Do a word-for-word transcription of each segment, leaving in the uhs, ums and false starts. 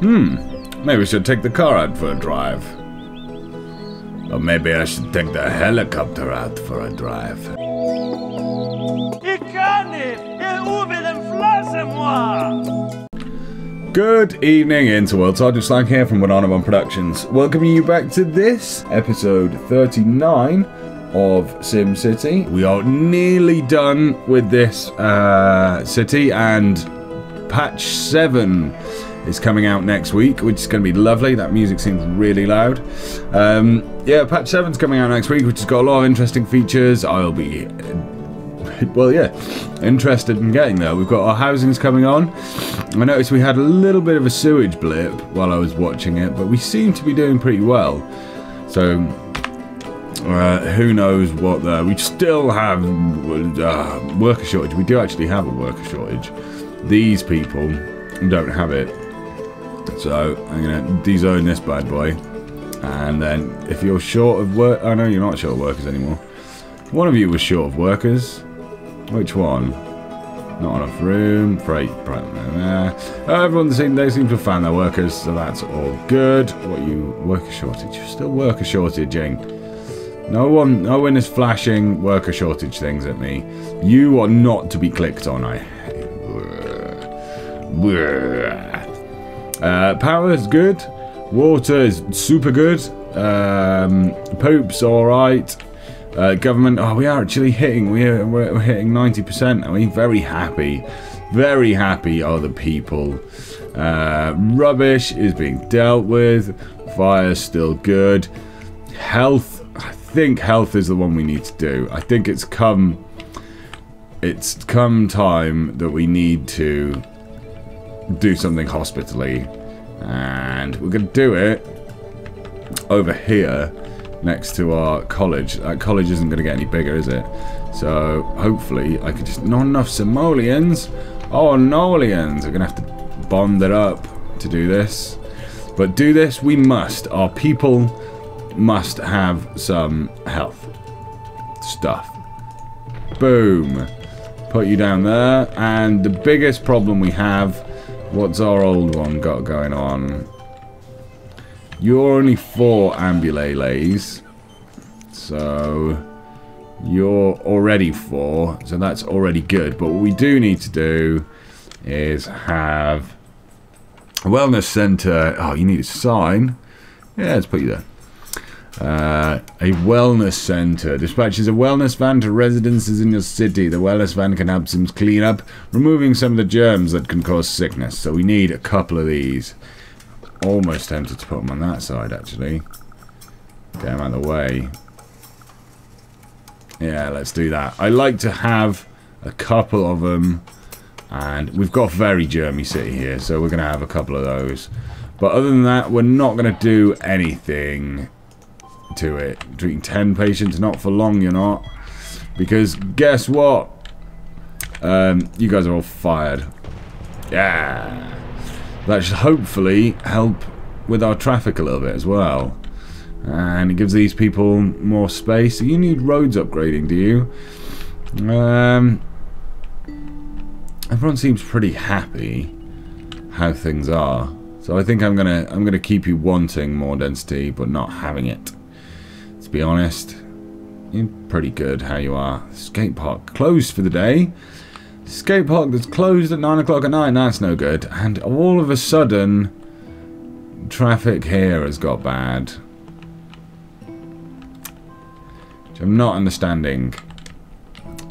Hmm. Maybe we should take the car out for a drive. Or maybe I should take the helicopter out for a drive. Good evening, Interworld. Sergeant Slack here from Banana Bomb Productions, welcoming you back to this episode thirty-nine of SimCity. We are nearly done with this uh, city, and patch seven is coming out next week, which is going to be lovely. That music seems really loud. Um, yeah, patch seven's coming out next week, which has got a lot of interesting features. I'll be, well, yeah, interested in getting there. We've got our housings coming on. I noticed we had a little bit of a sewage blip while I was watching it, but we seem to be doing pretty well. So, uh, who knows what the... We still have uh, worker shortage. We do actually have a worker shortage. These people don't have it. So, I'm going to dezone this bad boy. And then, if you're short of work... Oh, no, you're not short of workers anymore. One of you was short of workers. Which one? Not enough room. Freight. Uh, everyone the same, they seem to have found their workers, so that's all good. What you worker shortage? You're still worker shortaging. No one, no one is flashing worker shortage things at me. You are not to be clicked on. I. Uh, power is good. Water is super good. Um, poop's all right. Uh, government, oh, we are actually hitting, we're, we're hitting ninety percent, and we're very happy, very happy are the people. Uh, rubbish is being dealt with, fire's still good, health, I think health is the one we need to do. I think it's come, it's come time that we need to do something hospitally, and we're going to do it over here. Next to our college. That college isn't going to get any bigger, is it? So, hopefully, I could just... Not enough simoleons. Oh, simoleons. We're going to have to bond it up to do this. But do this we must. Our people must have some health stuff. Boom. Put you down there. And the biggest problem we have... What's our old one got going on? You're only four ambulees, so you're already four, so that's already good. But what we do need to do is have a wellness centre. Oh, you need a sign. Yeah, let's put you there. Uh, a wellness centre. Dispatches a wellness van to residences in your city. The wellness van can help Sims clean up, removing some of the germs that can cause sickness. So we need a couple of these. Almost tempted to put them on that side, actually. Get them out of the way. Yeah, let's do that. I like to have a couple of them. And we've got a very germy city here, so we're going to have a couple of those. But other than that, we're not going to do anything to it. Treating ten patients, not for long, you're not. Because guess what? Um, you guys are all fired. Yeah. That should hopefully help with our traffic a little bit as well. And it gives these people more space. You need roads upgrading, do you? Um, everyone seems pretty happy how things are. So I think I'm gonna I'm gonna keep you wanting more density but not having it. To be honest, you're pretty good how you are. Skate park closed for the day. Skate park that's closed at nine o'clock at night, that's no good. And all of a sudden, traffic here has got bad. Which I'm not understanding.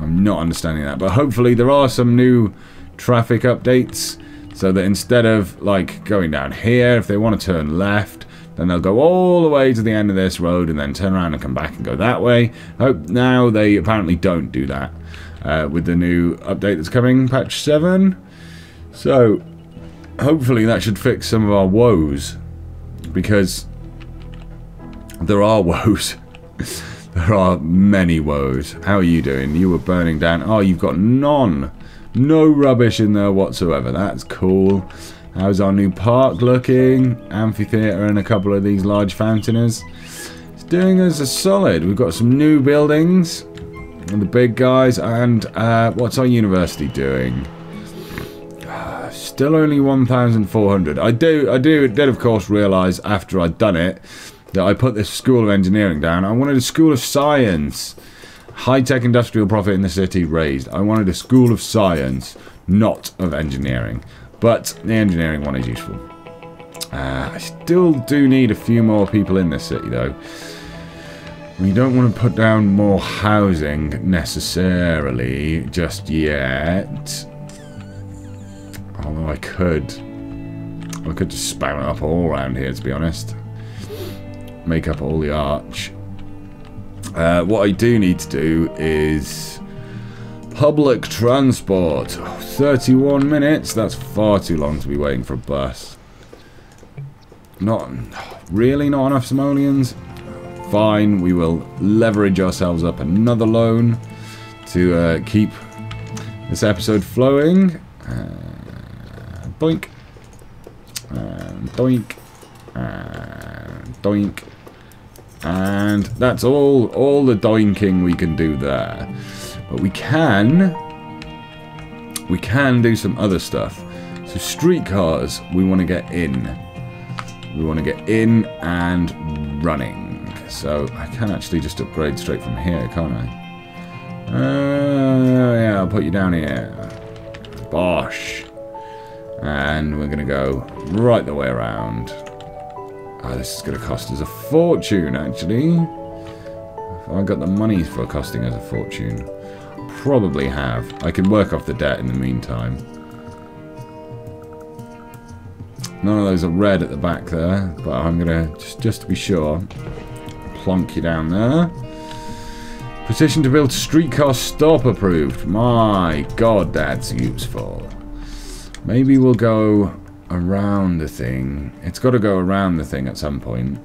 I'm not understanding that. But hopefully there are some new traffic updates. So that instead of, like, going down here, if they want to turn left, then they'll go all the way to the end of this road and then turn around and come back and go that way. Hope now they apparently don't do that. Uh, with the new update that's coming, patch seven. So, hopefully that should fix some of our woes. Because there are woes. There are many woes. How are you doing? You were burning down. Oh, you've got none. No rubbish in there whatsoever. That's cool. How's our new park looking? Amphitheatre and a couple of these large fountainers. It's doing us a solid. We've got some new buildings. And the big guys, and uh, what's our university doing? Uh, Still only one thousand four hundred. I do, I do, did of course realise after I'd done it that I put this School of Engineering down. I wanted a School of Science. High-tech industrial profit in the city raised. I wanted a School of Science, not of Engineering. But the Engineering one is useful. Uh, I still do need a few more people in this city, though. We don't want to put down more housing necessarily just yet. Although I could. I could just spout it up all around here, to be honest. Make up all the arch. Uh, what I do need to do is public transport. Oh, thirty-one minutes. That's far too long to be waiting for a bus. Not really not enough simoleons. Fine, we will leverage ourselves up another loan to uh, keep this episode flowing. Uh, doink. And doink. And doink. And that's all all the doinking we can do there. But we can we can do some other stuff. So streetcars, we want to get in. We want to get in and running. So I can actually just upgrade straight from here, can't I? Uh, yeah, I'll put you down here. Bosh. And we're going to go right the way around. Oh, this is going to cost us a fortune, actually. Have I got the money for costing us a fortune? Probably have. I can work off the debt in the meantime. None of those are red at the back there, but I'm going to, just, just to be sure, plonk you down there. Petition to build streetcar stop approved. My god, that's useful. Maybe we'll go around the thing. It's got to go around the thing at some point.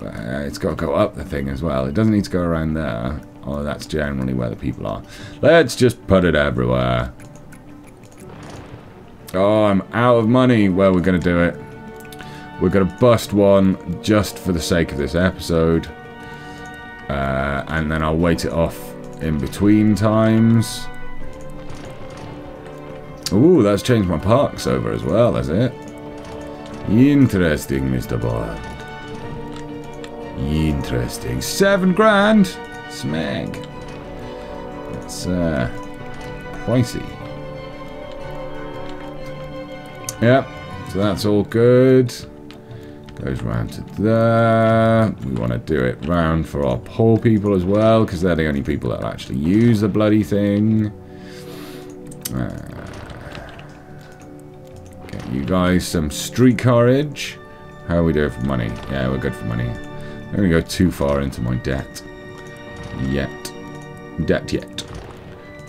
Uh, it's got to go up the thing as well. It doesn't need to go around there. Oh, that's generally where the people are. Let's just put it everywhere. Oh, I'm out of money. Well, we're going to do it. We're going to bust one just for the sake of this episode. Uh, and then I'll wait it off in between times. Ooh, that's changed my parks over as well, has it? Interesting, Mister Bond. Interesting. Seven grand! Smeg. That's, uh, pricey. Yep, so that's all good. Goes round to there. We want to do it round for our poor people as well, because they're the only people that actually use the bloody thing. Uh, get you guys some street carriage. How are we doing for money? Yeah, we're good for money. I'm not going to go too far into my debt. Yet. Debt yet.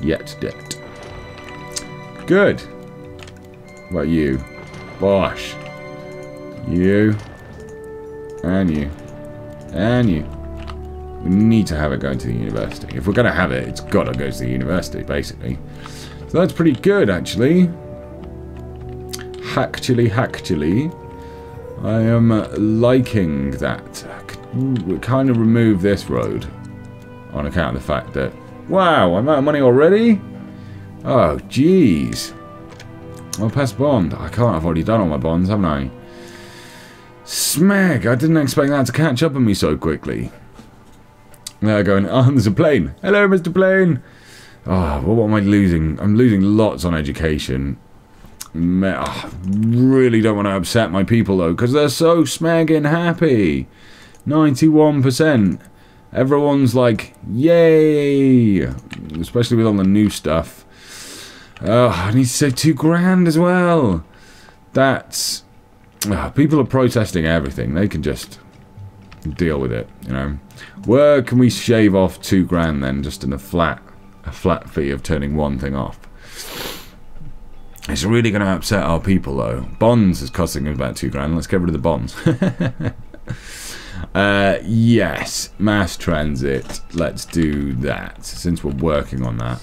Yet debt. Good. About you, Bosh, you, and you, and you. We need to have it going to the university. If we're going to have it, it's got to go to the university, basically. So that's pretty good, actually. Actually, actually, I am liking that. We kind of remove this road on account of the fact that, wow, I'm out of money already. Oh, jeez. I'll pass bond. I can't. I've already done all my bonds, haven't I? Smeg! I didn't expect that to catch up on me so quickly. They're going, oh, there's a plane. Hello, Mister Plane. Oh, well, what am I losing? I'm losing lots on education. I really don't want to upset my people, though, because they're so smegging happy. ninety-one percent. Everyone's like, yay! Especially with all the new stuff. Oh, I need to save two grand as well. That's... Oh, people are protesting everything. They can just deal with it, you know. Where can we shave off two grand then, just in a flat, a flat fee of turning one thing off? It's really going to upset our people, though. Bonds is costing them about two grand. Let's get rid of the bonds. uh, yes, mass transit. Let's do that, since we're working on that.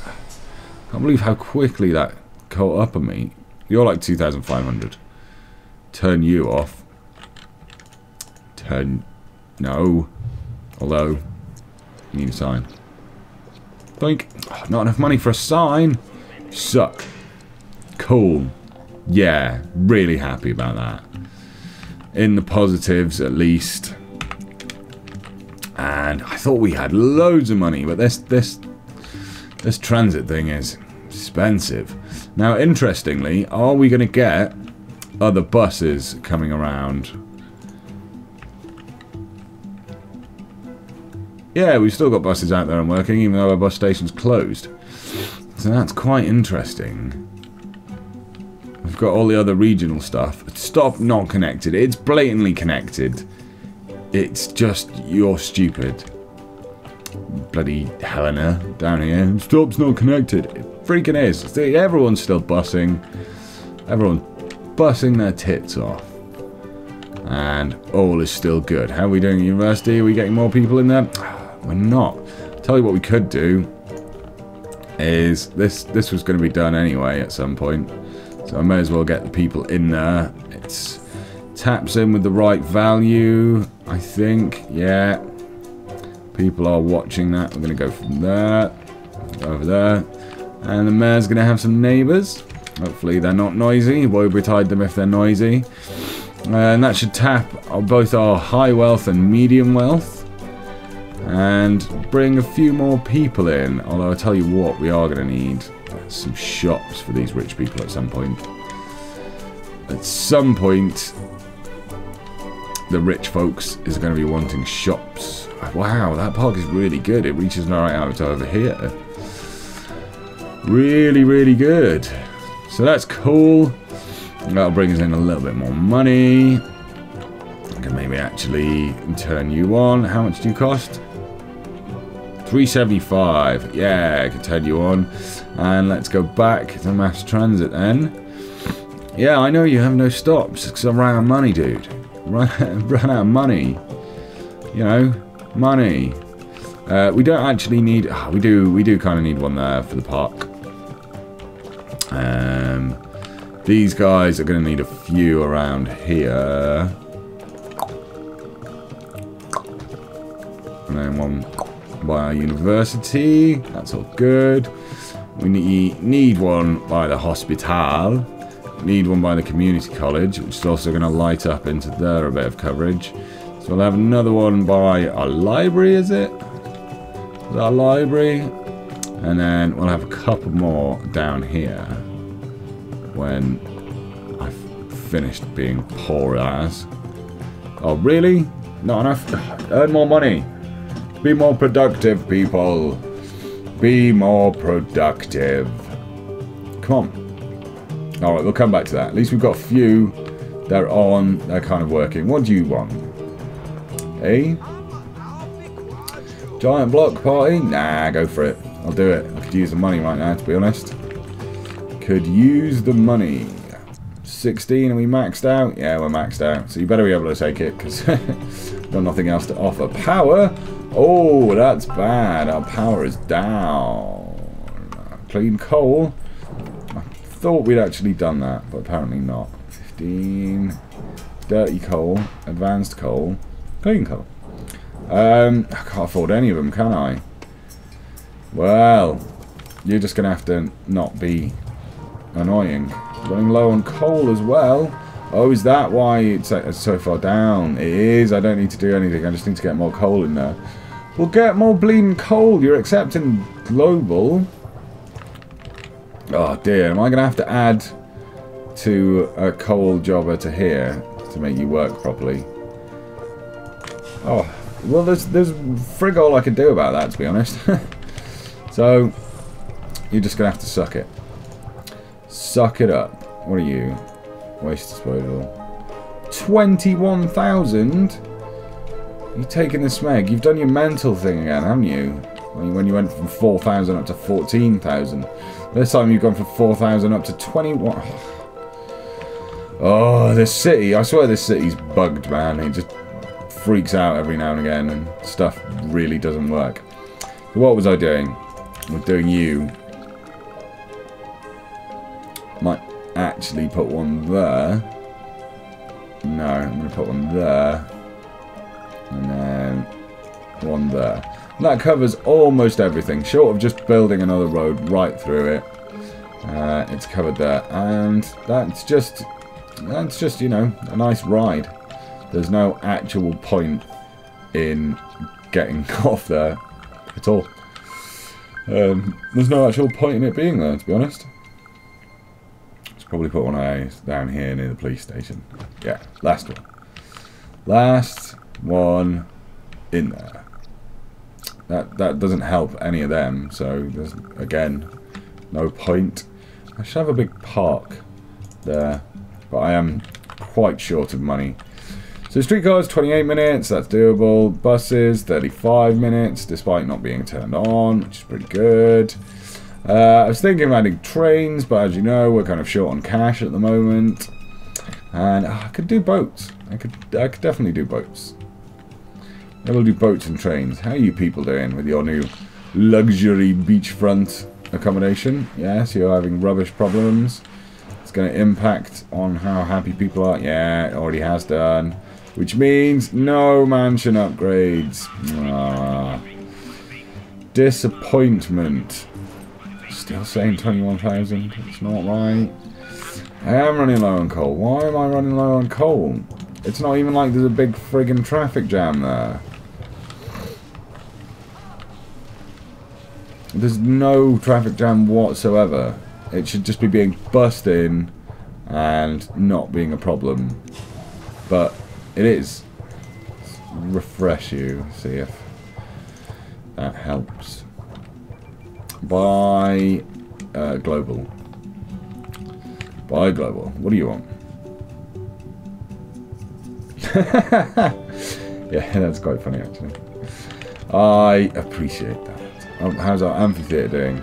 I can't believe how quickly that caught up on me. You're like two thousand five hundred. Turn you off. Turn... No. Although, you need a sign. Blink. Oh, not enough money for a sign. Suck. Cool. yeah, really happy about that. In the positives, at least. And I thought we had loads of money, but this this this transit thing is expensive. Now, interestingly, are we going to get other buses coming around? Yeah, we've still got buses out there and working, even though our bus station's closed. So that's quite interesting. We've got all the other regional stuff. Stop, not connected. It's blatantly connected. It's just, you're stupid. Bloody Helena down here. Stop's not connected. It freaking is. Everyone's still bussing. Everyone's bussing their tits off. And all is still good. How are we doing at university? Are we getting more people in there? We're not. I'll tell you what we could do is this this was going to be done anyway at some point. So I may as well get the people in there. It's taps in with the right value, I think. Yeah. People are watching that. We're going to go from there. Go over there. And the mayor's going to have some neighbours. Hopefully they're not noisy. Woe betide them if they're noisy. And that should tap both our high wealth and medium wealth. And bring a few more people in. Although I'll tell you what, we are going to need some shops for these rich people at some point. At some point, the rich folks is going to be wanting shops. Wow, that park is really good. It reaches right out over here. Really, really good. So that's cool. That'll bring us in a little bit more money. I can maybe actually turn you on. How much do you cost? three seventy-five. Yeah, I can turn you on. And let's go back to mass transit then. Yeah, I know you have no stops because I ran out of money, dude. Run, run out of money. You know, money. Uh, we don't actually need. Oh, we do. We do kind of need one there for the park. Um. These guys are going to need a few around here. And then one by our university. That's all good. We need one by the hospital. Need one by the community college, which is also going to light up into there a bit of coverage. So we'll have another one by our library, is it? Is our library? And then we'll have a couple more down here. When I've finished being poor ass. Oh, really? Not enough? Earn more money. Be more productive, people. Be more productive. Come on. Alright, we'll come back to that. At least we've got a few. They're on. They're kind of working. What do you want? Eh? Giant block party? Nah, go for it. I'll do it. I could use the money right now, to be honest. Could use the money. sixteen, are we maxed out? Yeah, we're maxed out. So you better be able to take it, because we've got nothing else to offer. Power? Oh, that's bad. Our power is down. Clean coal. I thought we'd actually done that, but apparently not. fifteen. Dirty coal. Advanced coal. Clean coal. Um, I can't afford any of them, can I? Well, you're just going to have to not be annoying. Running low on coal as well. Oh, is that why it's so far down? It is. I don't need to do anything. I just need to get more coal in there. We'll get more bleeding coal. You're accepting global. Oh dear. Am I going to have to add to a coal jobber to here to make you work properly? Oh, well, there's, there's frig all I can do about that, to be honest. So, you're just going to have to suck it. Suck it up. What are you? Waste disposal. twenty-one thousand? You're taking the smeg. You've done your mental thing again, haven't you? When you went from four thousand up to fourteen thousand. This time you've gone from four thousand up to twenty-one. Oh, this city. I swear this city's bugged, man. It just freaks out every now and again and stuff really doesn't work. What was I doing? I was doing you. Might actually put one there. No, I'm going to put one there. And then one there. And that covers almost everything, short of just building another road right through it. Uh, it's covered there, and that's just that's just you know, a nice ride. There's no actual point in getting off there at all. Um, there's no actual point in it being there, to be honest. Let's probably put one of those down here near the police station. Yeah, last one. Last one in there. That that doesn't help any of them, so there's, again, no point. I should have a big park there, but I am quite short of money. So streetcars, twenty-eight minutes, that's doable. Buses, thirty-five minutes, despite not being turned on, which is pretty good. Uh, I was thinking of adding trains, but as you know, we're kind of short on cash at the moment. And uh, I could do boats. I could, I could definitely do boats. I will do boats and trains. How are you people doing with your new luxury beachfront accommodation? Yes, you're having rubbish problems. It's going to impact on how happy people are. Yeah, it already has done. Which means no mansion upgrades. Ah. Disappointment. Still saying twenty-one thousand. It's not right. I am running low on coal. Why am I running low on coal? It's not even like there's a big friggin' traffic jam there. There's no traffic jam whatsoever. It should just be being bussed in and not being a problem. But it is. Let's refresh you, see if that helps. Buy uh, global. Buy global. What do you want? Yeah, that's quite funny actually. I appreciate that. Um, how's our amphitheatre doing?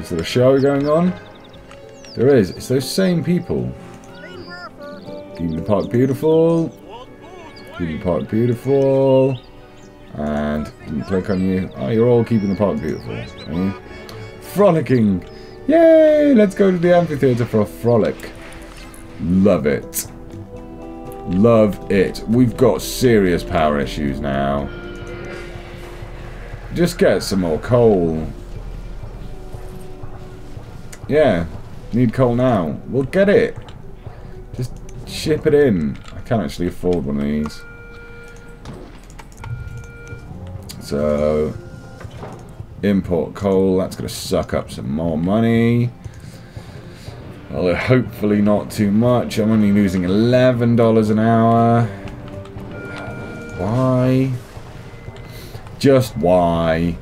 Is there a show going on? There is. It's those same people. Keeping the park beautiful. Keeping the park beautiful. And didn't click on you. Oh, you're all keeping the park beautiful. Mm. Frolicking. Yay! Let's go to the amphitheatre for a frolic. Love it. Love it. We've got serious power issues now. Just get some more coal. Yeah. Need coal now. We'll get it. Just ship it in. I can't actually afford one of these. So, import coal. That's going to suck up some more money. Although hopefully not too much. I'm only losing eleven dollars an hour. Why? Just why?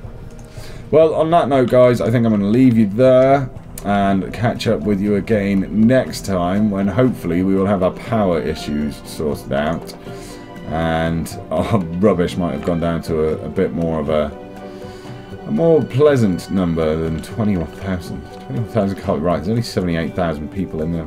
Well, on that note, guys, I think I'm going to leave you there and catch up with you again next time when hopefully we will have our power issues sorted out and our rubbish might have gone down to a, a bit more of a A more pleasant number than twenty-one thousand. twenty-one thousand can't be right. There's only seventy-eight thousand people in the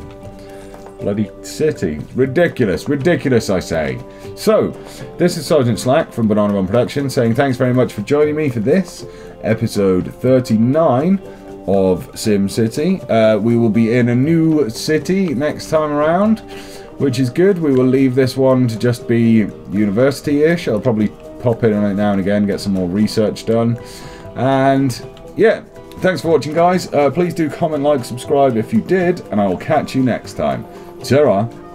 bloody city. Ridiculous. Ridiculous, I say. So, this is Sergeant Slack from Banana Bomb Productions saying thanks very much for joining me for this, episode thirty-nine of SimCity. Uh, we will be in a new city next time around, which is good. We will leave this one to just be university-ish. I'll probably pop in on it now and again, get some more research done. And yeah, thanks for watching, guys. Uh, please do comment, like, subscribe if you did, and I will catch you next time. Ta-ra.